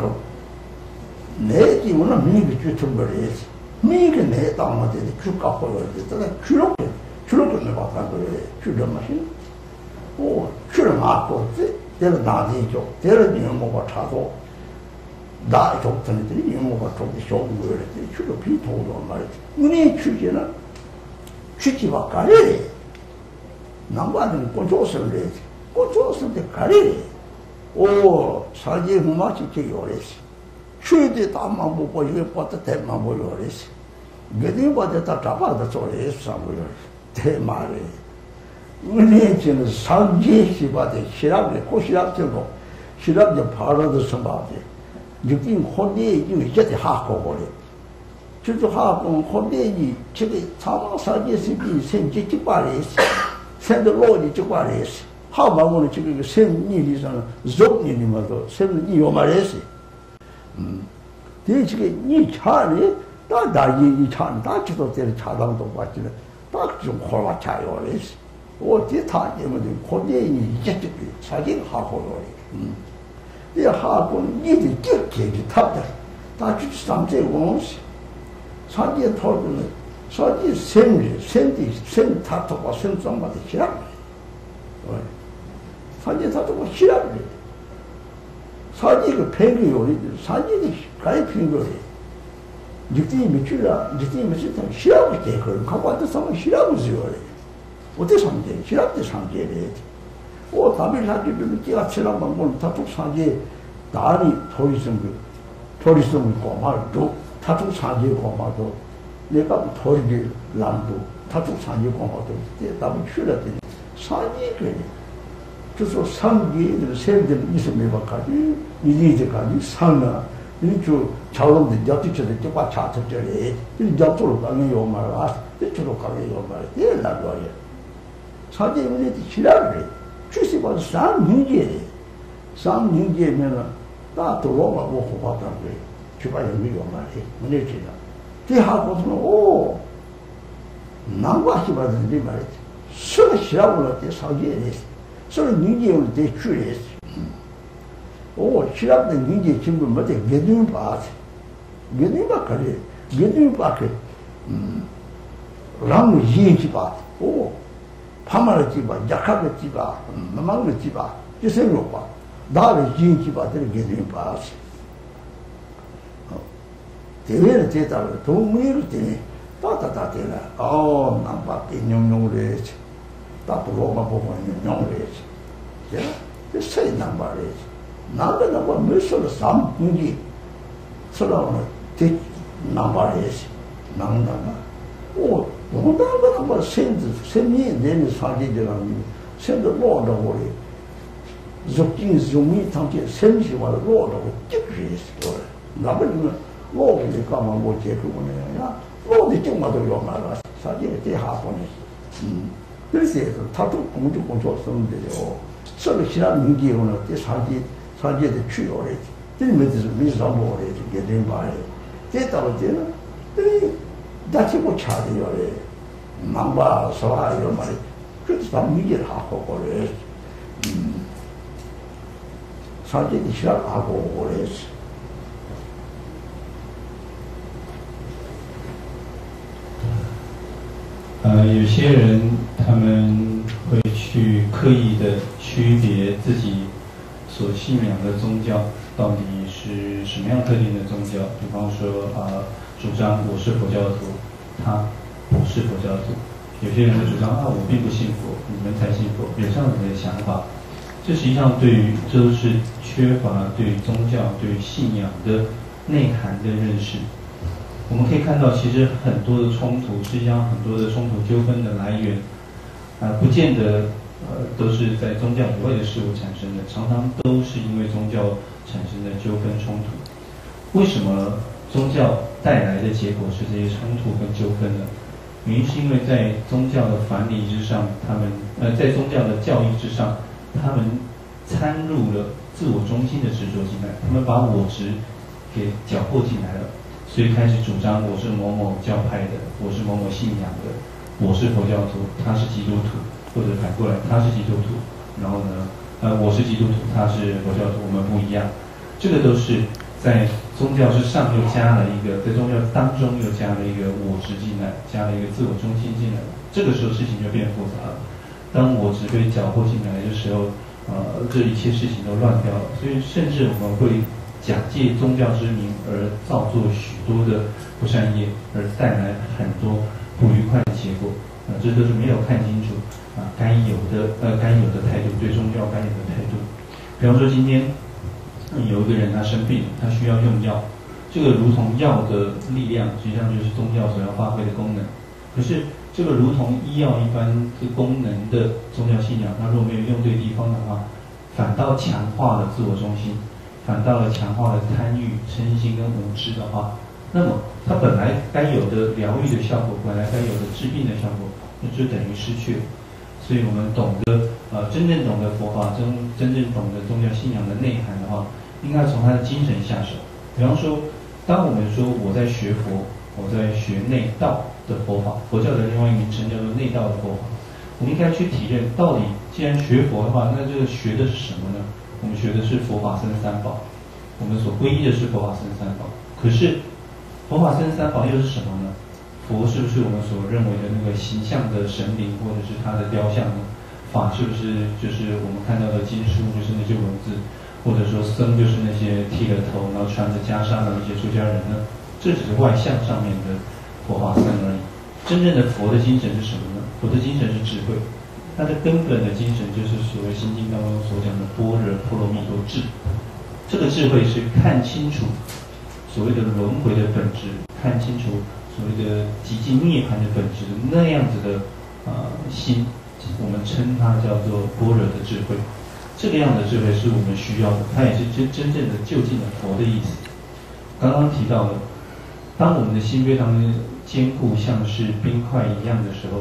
那地我那每个就出不来，每个那当嘛的就搞好了的，但是去弄个没办法个嘞，去这么些，哦，去了嘛多，这是大地就，这是你们我查到。 나 적당히 영어가 조금 좋은 거를 주로 비토도 말이지. 눈의 취지는 취지와 가래래. 남과는 꼬조선 해야지. 꼬조선데 가래래. 오, 사지 흠마치게 요래지. 취지 다만 보고 이게 봤다 대만 보고 요래지. 그들이 봤다 다 잡아다 저래지. 사무요. 대말에. 눈의 취는 사지 시바데 시랍에 고시랍적으로 시랍에 바로도 선바데. 느낌 혼내이 이제 하고 그래. 저도 하고 혼내이 저기 사망사지에서 이 생지 직발했어. 생들로니 직발했어. 하마고는 지금 생일이잖아. 족님이마도 생이 요말했어. 대지게 이 차리 나다이 이 차는 다치도 때려 차당도 받지는 딱좀 콜라 차요 그랬어. 어디 타지면 혼내이 이제 사진 하고 그래. 이 하고는 이들 깊게 탑다. 다 주치삼세 원시. 사지에 털고는 사지 샘 타토가 샘장마다 시락. 사지 타토가 시락. 사지 그 배기 요리, 사지는 가입힌 거래. 느낌이 미치다 시락을 때 그럼 갖고 왔다 사면 시락을 지어래. 어때 상대? 시락 때 상대래. 오, 답이 사주면 끼가 치란 방법은 타툭사지에 날이 도리성을 고마도, 타툭사지에 고마도, 내가 도리를 남도, 타툭사지에 고마도, 그때 답이 출하더니, 사지에 그래. 그래서 상기에 세대는 이스매박까지, 이리대까지 상하, 이리쪽 자원들 여티쳐들 때과 자처절에, 이리 여쪽으로 가는 요말, 아, 이쪽으로 가는 요말, 이래 나가야. 사지에 우리한테 지랄을 해. 주시 봐도 쌈 능계면은 다 들어와 먹고 받던 거예요. 주방에 미워 말해. 문제지나. 대하고서는 오, 난과시 받은데 말이지. 서로 시라고는 때 사기에 했어. 서로 능계는 때 주에 했어. 오, 시라고는 능계 친구는 뭐지? 몇눈 봐서. 몇눈 봐, 그래. 몇눈 봐, 그래. 랑을 이해지 봐. 오. 파마를 집어, 약하게 집어, 막을 집어, 이생로 봐. 나를 지은 집어들은 개념이 봐야지. 대회를 대답을 동물이를 때문에 따따따 대라. 어, 난 밖에 영용을 해야지. 나도 로마 보고 영용을 해야지. 예? 그래서 난 말해야지. 나도 몇 서로 삼분기 서로 난 말해야지. 낭나마. 오. 농담은 한번 샘이 내는 사기들은 샘도 놓으라고 그래. 적진 종이 당시에 샘시와를 놓으라고 찍으셨어. 나머지는 놓으니 까만 못해 그거는. 놓으니 찍마도 요만하다. 사기를 때 하보니. 여기에서 다독 공적공 줬었는데요. 서로 지난 6개월 어때 사지에도 취업을 했지. 민사보호를 했지. 걔들이 말해요. 됐다고 때는 다시 못 차려요. 망과 소화 이런 말이 그래서 다 미개를 하고 그래. 사지에도 시작하고 그래.有些人他们会去刻意的区别自己所信仰的宗教到底是什么样特定的宗教，比方说主张我是佛教徒，他不是佛教徒。有些人会主张我并不信佛，你们才信佛，有这样的想法。这实际上对于这都是缺乏对宗教对信仰的内涵的认识。我们可以看到，其实很多的冲突，实际上很多的冲突纠纷的来源，不见得都是在宗教以外的事物产生的，常常都是因为宗教产生的纠纷冲突。为什么宗教带来的结果是这些冲突跟纠纷呢？原因是因为在宗教的反理之上，他们在宗教的教义之上，他们掺入了自我中心的执着进来，他们把我执给搅和进来了。所以开始主张我是某某教派的，我是某某信仰的，我是佛教徒，他是基督徒，或者反过来他是基督徒，然后呢，我是基督徒，他是佛教徒，我们不一样。这个都是在宗教之上又加了一个，在宗教当中又加了一个我执进来，加了一个自我中心进来。这个时候事情就变复杂了。当我执被搅和进来的时候，这一切事情都乱掉了。所以甚至我们会假借宗教之名而造作许多的不善业，而带来很多不愉快的结果。这都是没有看清楚该有的态度，对宗教该有的态度。比方说今天有一个人他生病，他需要用药，这个如同药的力量，实际上就是宗教所要发挥的功能。可是这个如同医药一般的功能的宗教信仰，他如果没有用对地方的话，反倒强化了自我中心，反倒了强化了贪欲、嗔心跟无知的话，那么它本来该有的疗愈的效果，本来该有的治病的效果，那就等于失去了。所以我们懂得真正懂得佛法，真正懂得宗教信仰的内涵的话，应该从它的精神下手。比方说，当我们说我在学佛，我在学内道的佛法，佛教的另外一个名称叫做内道的佛法，我们应该去体验到底，既然学佛的话，那这个学的是什么呢？我们学的是佛法僧三宝，我们所皈依的是佛法僧三宝。可是，佛法僧三宝又是什么呢？佛是不是我们所认为的那个形象的神灵，或者是他的雕像呢？法是不是就是我们看到的经书，就是那些文字，或者说僧就是那些剃了头然后穿着袈裟的那些出家人呢？这只是外相上面的佛法僧而已。真正的佛的精神是什么呢？佛的精神是智慧。它的根本的精神就是所谓《心经》当中所讲的般若波罗蜜多智。这个智慧是看清楚所谓的轮回的本质，看清楚所谓的极尽涅槃的本质，那样子的心，我们称它叫做般若的智慧。这个样的智慧是我们需要的，它也是真正的究竟的佛的意思。刚刚提到了，当我们的心非常的坚固，像是冰块一样的时候，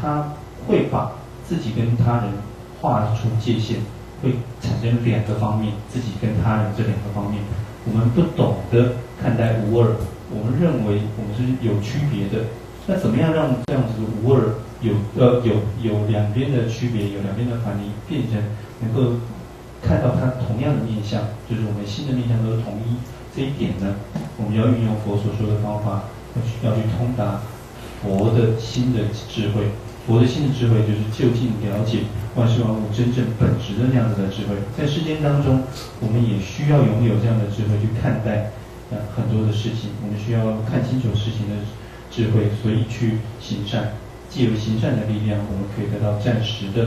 它会把自己跟他人划出界限，会产生两个方面，自己跟他人这两个方面。我们不懂得看待无二，我们认为我们是有区别的。那怎么样让这样子的无二有两边的区别，有两边的反离，变成能够看到它同样的面相，就是我们心的面相都是同一。这一点呢，我们要运用佛所说的方法，要去通达佛的心的智慧。佛的心的智慧就是究竟了解万事万物真正本质的那样子的智慧。在世间当中，我们也需要拥有这样的智慧去看待很多的事情。我们需要看清楚事情的智慧，所以去行善。藉由行善的力量，我们可以得到暂时的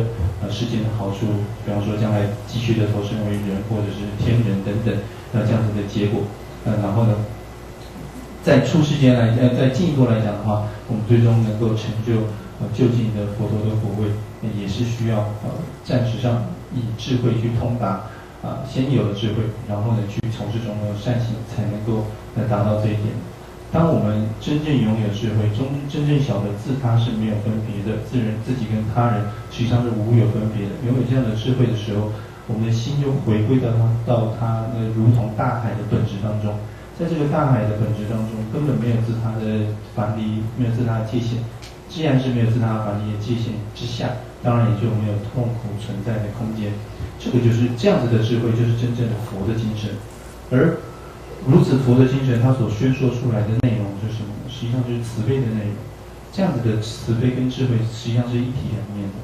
世间的好处，比方说将来继续的投身为人，或者是天人等等，这样子的结果。然后呢，在出世间来在进一步来讲的话，我们最终能够成就究竟的佛陀的果位，也是需要暂时上以智慧去通达先有的智慧，然后呢去从事种种善行，才能够达到这一点。当我们真正拥有智慧，真正晓得自他是没有分别的，自己跟他人实际上是无有分别的。拥有这样的智慧的时候，我们的心就回归到它那如同大海的本质当中。在这个大海的本质当中，根本没有自他的藩篱，没有自他的界限。既然是没有自他的藩篱的界限之下，当然也就没有痛苦存在的空间。这个就是这样子的智慧，就是真正的佛的精神。而如此佛的精神，它所宣说出来的内容是什么？实际上就是慈悲的内容。这样子的慈悲跟智慧实际上是一体两面的。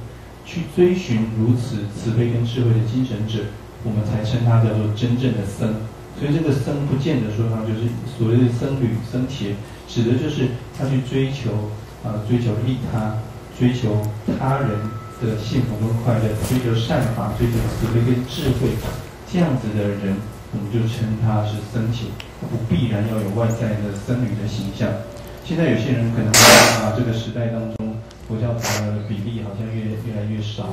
去追寻如此慈悲跟智慧的精神者，我们才称它叫做真正的僧。所以这个僧不见得说它就是所谓的僧侣、僧伽，指的就是他去追求追求利他，追求他人的幸福跟快乐，追求善法，追求慈悲跟智慧，这样子的人。我们就称他是僧伽，不必然要有外在的僧侣的形象。现在有些人可能这个时代当中，佛教徒的比例好像越来越少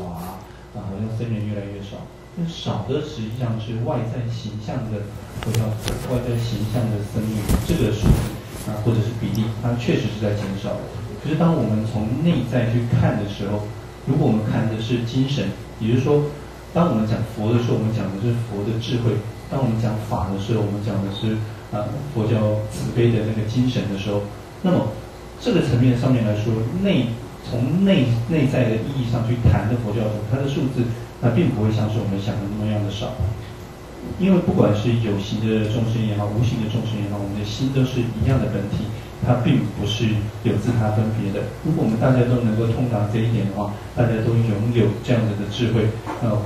好像僧人越来越少。那少的实际上是外在形象的佛教徒，外在形象的僧侣，这个数或者是比例，它确实是在减少。可是当我们从内在去看的时候，如果我们看的是精神，也就是说，当我们讲佛的时候，我们讲的是佛的智慧。当我们讲法的时候，我们讲的是佛教慈悲的那个精神的时候，那么这个层面上面来说，从内在的意义上去谈的佛教徒，它的数字并不会像是我们想的那么样的少，因为不管是有形的众生也好，无形的众生也好，我们的心都是一样的本体，它并不是有自他分别的。如果我们大家都能够通达这一点的话，大家都拥有这样子的智慧，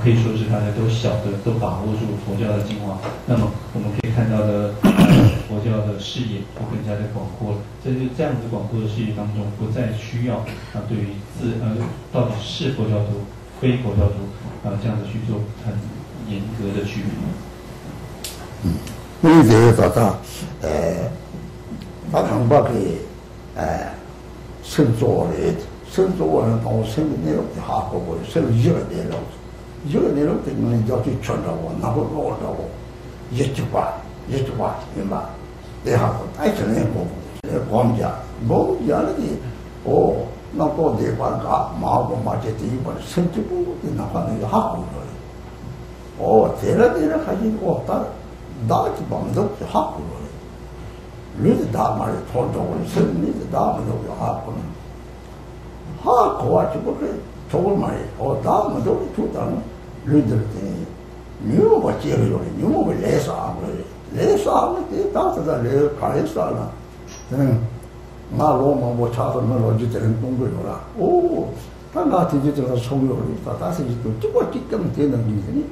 可以说是大家都晓得、都把握住佛教的精华，那么我们可以看到的佛教的视野就更加的广阔了。在这样子广阔的视野当中，不再需要对于到底是佛教徒、非佛教徒这样子去做很严格的区别。我有时候早上，把唐巴给生做了。生做完了，我生的内容的下个我生一个内容的你们要去传到我，然后落到我，一句话，明白？然后爱情那个光讲那个哦，那个地方啊，马这地方甚至不的那块那个好多了。哦，这了还是我打起帮助就好多了。你是打嘛的，传到我生，你是打嘛的就好多了。아, 고아치고를 좋은 말이, 다음은 우리 둘다는 너희들이 뉴욕을 찍으려고, 뉴욕을 레이서 안 그래. 따뜻한 레이서 가레이서 하나. 나 로마 뭐 차서 너 어지들은 동글려라. 오, 난 같은 짓들은 성욕을 다 따서 짓고 찍고 찍으면 되는 일이니,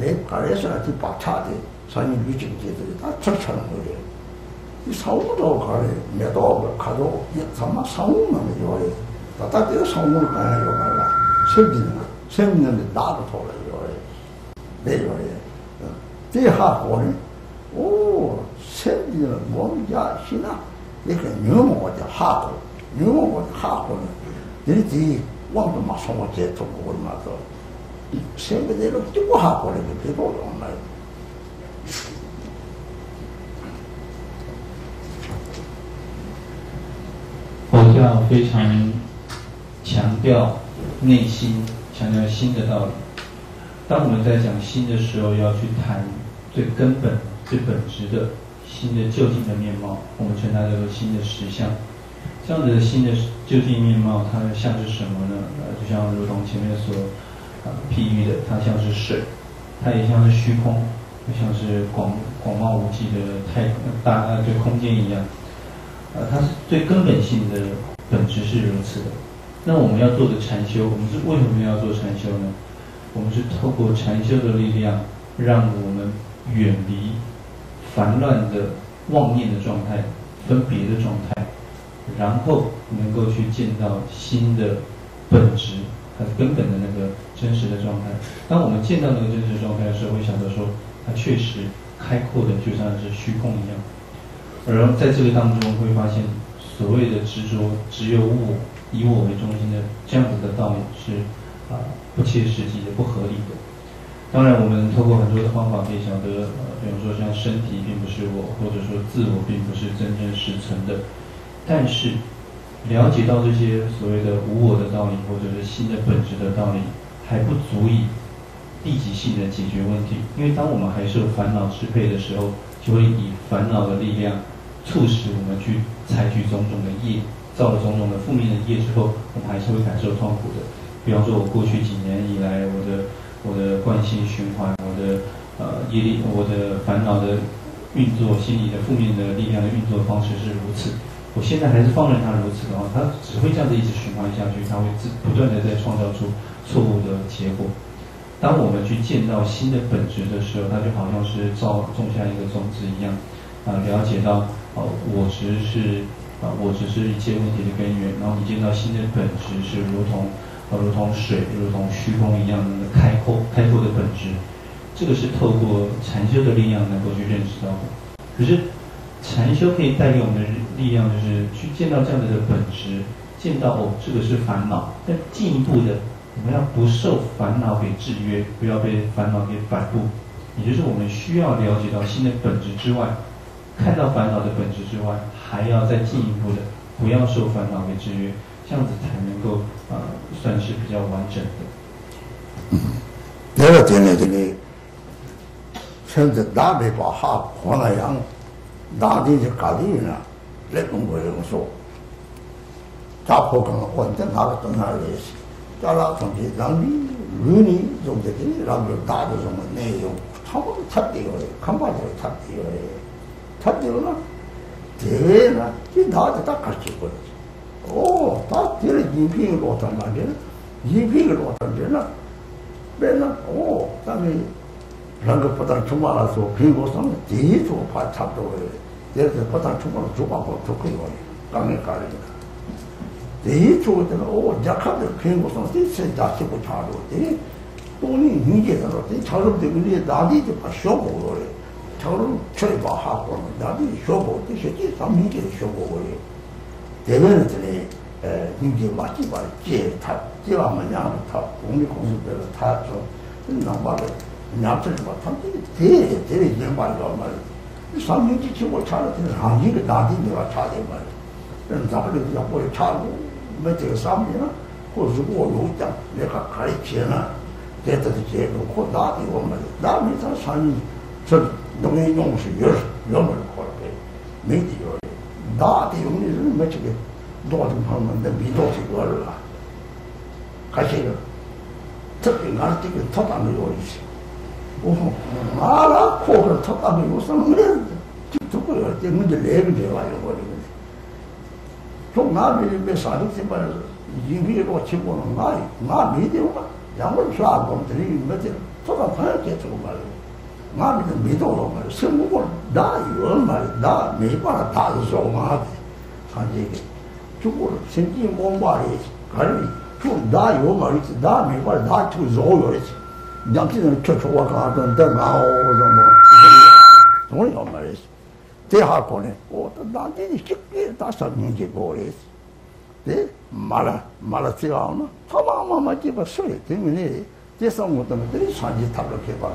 레이서 가레이서 같이 박차대. 산이 유진제들이 다 철차는 거래. 이 사우도 가래, 매도 가도, 이 삼마 사우만 요래. だってそう思うからよからセミナーでダーッと言われではこれおセミナーもんじゃしなでか入門はハートでてワンとまそもてとこまとセミナーのとこはこれでどうだろうな佛教非常强调内心，强调心的道理。当我们在讲心的时候，要去谈最根本、最本质的心的究竟的面貌，我们称它叫做心的实相。这样子的心的究竟面貌，它像是什么呢？就像如同前面所譬喻的，它像是水，它也像是虚空，也像是广袤无际的对空间一样。它是最根本性的本质是如此的。那我们要做的禅修，我们是为什么要做禅修呢？我们是透过禅修的力量，让我们远离烦乱的妄念的状态、分别的状态，然后能够去见到心的本质、它根本的那个真实的状态。当我们见到那个真实状态的时候，会想到说，它确实开阔的，就像是虚空一样。而在这个当中，会发现所谓的执着，只有我。以我为中心的这样子的道理是不切实际的、不合理的。当然，我们透过很多的方法可以晓得，比如说像身体并不是我，或者说自我并不是真正实存的。但是，了解到这些所谓的无我的道理，或者是心的本质的道理，还不足以立即性的解决问题。因为当我们还受烦恼支配的时候，就会以烦恼的力量促使我们去采取种种的业，造了种种的负面的业之后，我们还是会感受痛苦的。比方说，我过去几年以来，我的惯性循环，业力，我的烦恼的运作，心理的负面的力量的运作方式是如此。我现在还是放任它如此的话，它只会这样子一直循环下去，它会不断的在创造出错误的结果。当我们去见到心的本质的时候，它就好像是种下一个种子一样，了解到我只是一切问题的根源。然后你见到心的本质是如同水，如同虚空一样的开阔的本质，这个是透过禅修的力量能够去认识到的。可是禅修可以带给我们的力量，就是去见到这样子的本质，见到这个是烦恼。但进一步的，我们要不受烦恼给制约，不要被烦恼给摆布。也就是我们需要了解到心的本质之外，看到烦恼的本质之外，还要再进一步的不要受烦恼给制约。这样子才能够算是比较完整的。那个点呢，这个甚至大白把哈黄了羊，大地就搞定了，那种不用说。大伙跟我等他个等他的，叫他从这让你女人从这里让你大的什么内容，他不他丢了，看不着他丢了，他丢了，对了，这他就他搞起过来。 哦，他这里饮品落成那边，饮品落成边了，边了哦，咱们那个不但出马了，做苹果上的第一座怕差不多的，第二不但出马了，做苹果做苹果的，刚刚搞的，第一座的哦，你看这苹果上这些家是不差的，这多年年纪了，这长寿的人哪里就把小狗了嘞，长寿吃一把哈狗，哪里小狗这些地上年纪的小狗嘞。 대변을 전에 인기 맞지 말지 다 뛰어가면 양을 다 공립공수대로 다 좀 남발을 남들을 막 탐지 대대대 양발로 말이 삼인지 치고 차를 들어 한지를 나디 내가 차대 말 그럼 나를 양보를 차고 매대가 삼이나 고수고 로장 내가 가르치나 대대도 제고 고 나디 오면 나미 다 삼이 저 농해 용수 열을 걸게 매디요. 나한테 용리를 맺히게 도와준 방문인데 미도시 걸라 가시가 특히 나를 띄게 터담을 요리시 나라 코를 터담을 요리시면 그래 듣고 열때 문제 내면 돼가지고 버리거든 좀 나를 몇 사람이지만 이비로 치고는 나 미디어가 양을 쏴범들이 며칠 터담을 계속 말이야 俺们没到了嘛，生活哪有嘛？哪没办法打得着嘛？看这个，中国曾经我嘛的，可是从哪有嘛？哪没办法打出肉来的？两个人吃吃我看看，等俺我怎么？总要嘛的，这下可能我到哪里去？打什么结果嘞？对，买了这样嘛，他妈就把水给你嘞，这生活怎么这里上去他都开发的？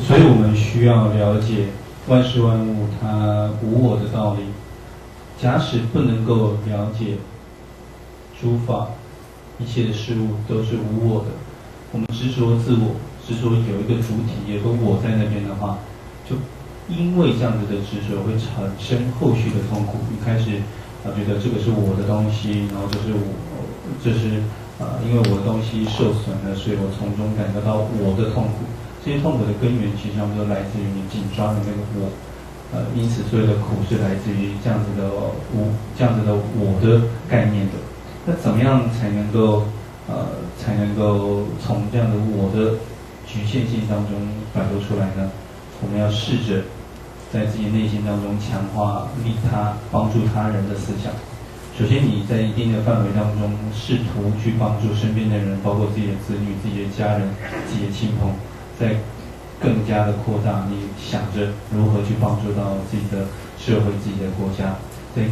所以我们需要了解万事万物它无我的道理。假使不能够了解诸法，一切的事物都是无我的，我们执着自我，执着有一个主体，有个我在那边的话，就因为这样子的执着会产生后续的痛苦。一开始觉得这个是我的东西，然后这是。 因为我的东西受损了，所以我从中感受到我的痛苦。这些痛苦的根源，其实他们都来自于你紧抓的那个我。因此所有的苦是来自于这样子的我的概念的。那怎么样才能够才能够从这样的我的局限性当中摆脱出来呢？我们要试着在自己内心当中强化利他、帮助他人的思想。首先，你在一定的范围当中试图去帮助身边的人，包括自己的子女、自己的家人、自己的亲朋，在更加的扩大，你想着如何去帮助到自己的社会、自己的国家，在。